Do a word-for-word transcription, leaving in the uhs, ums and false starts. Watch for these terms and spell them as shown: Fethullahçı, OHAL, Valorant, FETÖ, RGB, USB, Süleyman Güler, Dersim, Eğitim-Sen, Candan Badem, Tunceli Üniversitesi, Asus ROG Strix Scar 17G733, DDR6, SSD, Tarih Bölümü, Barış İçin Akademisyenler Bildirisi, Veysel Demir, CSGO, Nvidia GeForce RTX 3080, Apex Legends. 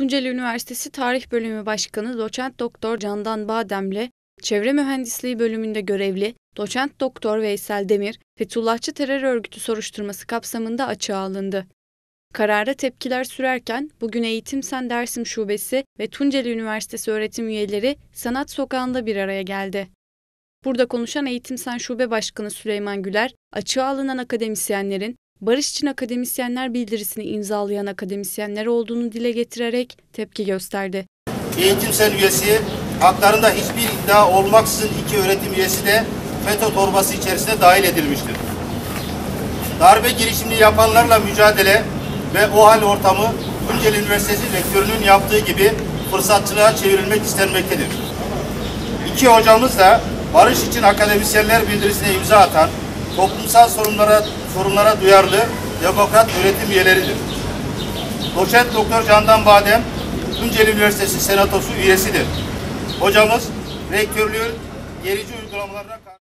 Tunceli Üniversitesi Tarih Bölümü Başkanı Doçent Doktor Candan Badem'le Çevre Mühendisliği Bölümünde görevli Doçent Doktor Veysel Demir, Fethullahçı terör örgütü soruşturması kapsamında açığa alındı. Karara tepkiler sürerken bugün Eğitim-Sen Dersim Şubesi ve Tunceli Üniversitesi öğretim üyeleri Sanat Sokağı'nda bir araya geldi. Burada konuşan Eğitim-Sen Şube Başkanı Süleyman Güler, açığa alınan akademisyenlerin Barış İçin Akademisyenler Bildirisini imzalayan akademisyenler olduğunu dile getirerek tepki gösterdi. Eğitim-Sen üyesi, haklarında hiçbir iddia olmaksızın iki öğretim üyesi de FETÖ torbası içerisine dahil edilmiştir. Darbe girişimini yapanlarla mücadele ve OHAL ortamı Tunceli Üniversitesi rektörünün yaptığı gibi fırsatçılığa çevrilmek istenmektedir. İki hocamız da Barış İçin Akademisyenler Bildirisine imza atan, toplumsal sorunlara, sorunlara duyarlı demokrat öğretim üyeleridir. Doçent Doktor Candan Badem, Tunceli Üniversitesi Senatosu üyesidir. Hocamız rektörlüğün gerici uygulamalarına karşı